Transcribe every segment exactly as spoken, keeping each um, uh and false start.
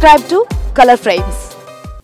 Subscribe to Color Frames.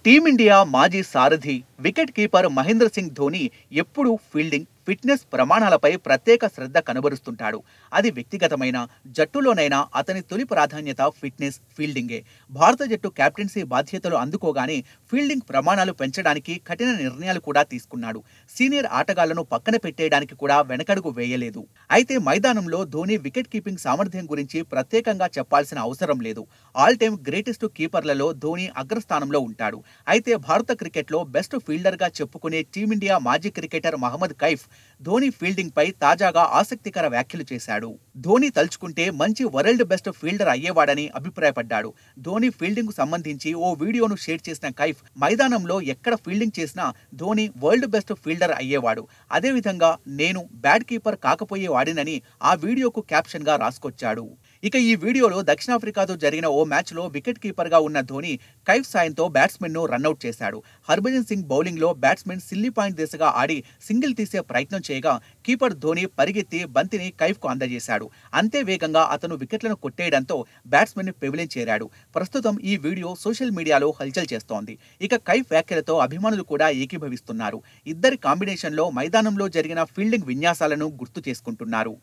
Team India माजी सारथी wicket keeper Mahendra Singh Dhoni एप्पुडू फील्डिंग ఫిట్నెస్ ప్రమాణాలపై ప్రత్యేక శ్రద్ధ కనబరుస్తుంటాడు. అది వ్యక్తిగతమైన జట్టులోనైనా అతని తొలి ప్రాధాన్యత ఫిట్నెస్ ఫీల్డింగే. భారత జట్టు కెప్టెన్సీ బాధ్యతలు అందుకోగానే ఫీల్డింగ్ ప్రమాణాలు పెంచడానికి కఠిన నిర్ణయాలు కూడా తీసుకున్నాడు. సీనియర్ ఆటగాళ్లను పక్కన పెట్టేయడానికి కూడా వెనకడుగు వేయలేదు. అయితే మైదానంలో ధోని వికెట్ కీపింగ్ సామర్థ్యం గురించి ప్రత్యేకంగా చెప్పాల్సిన అవసరం లేదు. ఆల్ టైమ్ గ్రేటెస్ట్ కీపర్లలో ధోని అగ్రస్థానంలో ఉంటాడు. అయితే భారత క్రికెట్లో బెస్ట్ ఫీల్డర్ గా చెప్పుకునే టీమిండియా మాజీ క్రికెటర్ మొహమ్మద్ కైఫ్ ధోని ఫీల్డింగ్ పై తాజాగా ఆసక్తికర వ్యాఖ్యలు చేశాడు. ధోని తలుచుకుంటే మంచి వరల్డ్ బెస్ట్ ఫీల్డర్ అయ్యేవాడని అభిప్రాయపడ్డాడు. ధోని ఫీల్డింగ్ కు సంబంధించి ఓ వీడియోను షేర్ చేసిన కైఫ్, మైదానంలో ఎక్కడ ఫీల్డింగ్ చేసినా ధోని వరల్డ్ బెస్ట్ ఫీల్డర్ అయ్యేవాడు. అదేవిధంగా నేను బ్యాడ్ కీపర్ కాకపోయేవాడినని ఆ వీడియోకు క్యాప్షన్ గా రాసుకొచ్చాడు. ఇక ఈ వీడియోలో దక్షిణాఫ్రికాతో జరిగిన ఓ మ్యాచ్లో వికెట్ కీపర్గా ఉన్న ధోని కైఫ్ సాయంతో బ్యాట్స్మెన్ను రన్అట్ చేశాడు. హర్భజన్ సింగ్ బౌలింగ్లో బ్యాట్స్మెన్ సిల్లీ పాయింట్ దిశగా ఆడి సింగిల్ తీసే ప్రయత్నం చేయగా కీపర్ ధోని పరిగెత్తి బంతిని కైఫ్కు అందజేశాడు. అంతే వేగంగా అతను వికెట్లను కొట్టేయడంతో బ్యాట్స్మెన్ పెవిలించేరాడు. ప్రస్తుతం ఈ వీడియో సోషల్ మీడియాలో హల్చల్ చేస్తోంది. ఇక కైఫ్ వ్యాఖ్యలతో అభిమానులు కూడా ఏకీభవిస్తున్నారు. ఇద్దరి కాంబినేషన్లో మైదానంలో జరిగిన ఫీల్డింగ్ విన్యాసాలను గుర్తు చేసుకుంటున్నారు.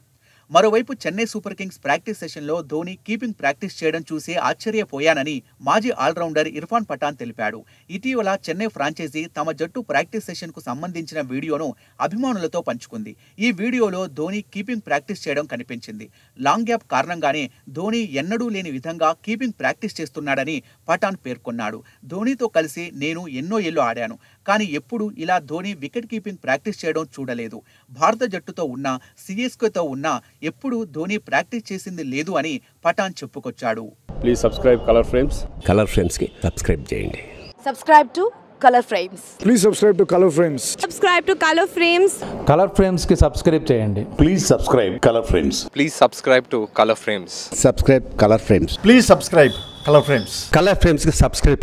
మరోవైపు చెన్నై సూపర్ కింగ్స్ ప్రాక్టీస్ సెషన్లో ధోని కీపింగ్ ప్రాక్టీస్ చేయడం చూసి ఆశ్చర్యపోయానని మాజీ ఆల్రౌండర్ ఇర్ఫాన్ పఠాన్ తెలిపాడు. ఇటీవల చెన్నై ఫ్రాంచైజీ తమ జట్టు ప్రాక్టీస్ సెషన్కు సంబంధించిన వీడియోను అభిమానులతో పంచుకుంది. ఈ వీడియోలో ధోని కీపింగ్ ప్రాక్టీస్ చేయడం కనిపించింది. లాంగ్ గ్యాప్ కారణంగానే ధోని ఎన్నడూ లేని విధంగా కీపింగ్ ప్రాక్టీస్ చేస్తున్నాడని పఠాన్ పేర్కొన్నాడు. ధోనితో కలిసి నేను ఎన్నో ఏళ్లు ఆడాను, కానీ ఎప్పుడూ ఇలా ధోని వికెట్ కీపింగ్ ప్రాక్టీస్ చేయడం చూడలేదు. భారత జట్టుతో ఉన్నా సీఎస్కేతో ఉన్నా ఎప్పుడు ధోని ప్రాక్టీస్ చేసింది లేదు అని పఠాన్ చెప్పుకొచ్చాడు. Please subscribe Color Frames. Color Frames కి సబ్స్క్రైబ్ చేయండి. Subscribe to Color Frames. Please subscribe to Color Frames. Subscribe to Color Frames. Color Frames కి సబ్స్క్రైబ్ చేయండి. Please subscribe Color Frames. Please subscribe to Color Frames. Subscribe Color Frames. Please subscribe Color Frames. Color Frames కి subscribe.